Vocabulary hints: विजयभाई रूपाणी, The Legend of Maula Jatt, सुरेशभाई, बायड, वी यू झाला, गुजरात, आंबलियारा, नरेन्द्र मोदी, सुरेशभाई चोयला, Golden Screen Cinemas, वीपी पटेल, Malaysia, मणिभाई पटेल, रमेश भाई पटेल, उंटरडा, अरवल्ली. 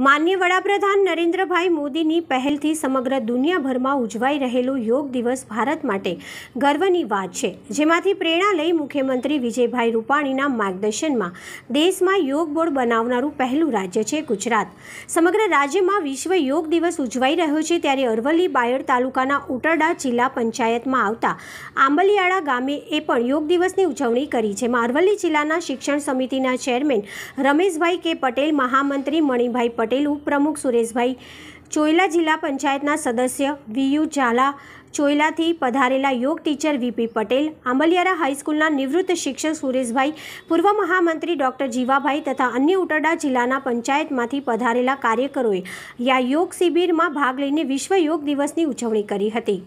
माननीय वडाप्रधान नरेन्द्र भाई मोदी नी पहलथी समग्र दुनियाभर में उजवाई रहेलो योग दिवस भारत माटे गर्वनी वात छे, जेमांथी प्रेरणा लई मुख्यमंत्री विजयभाई रूपाणीना मार्गदर्शन में देश में योग बोर्ड बनावनारू पहलू राज्य है गुजरात। समग्र राज्य में विश्व योग दिवस उजवाई रह्यो छे त्यारे अरवल्ली बायड तालुकाना उंटरडा जिला पंचायत में आवता आंबलियारा गामे ए पण योग दिवसनी उजवणी करी, जेमां अरवल्ली जिल्लाना शिक्षण समितिना चेरमेन रमेश भाई पटेल, महामंत्री मणिभाई पटेल, उपप्रमुख सुरेशभाई चोयला, जिला पंचायतना सदस्य वी यू झाला चोयला थी पधारेला योग टीचर वीपी पटेल, आंबलियारा हाईस्कूलना निवृत्त शिक्षक सुरेशभाई, पूर्व महामंत्री डॉक्टर जीवाभई तथा अन्य उंटरडा जिल्लाना पंचायतमांथी पधारेला कार्यकरोए या योग शिबिर में भाग लईने विश्व योग दिवसनी उजवणी करी हती।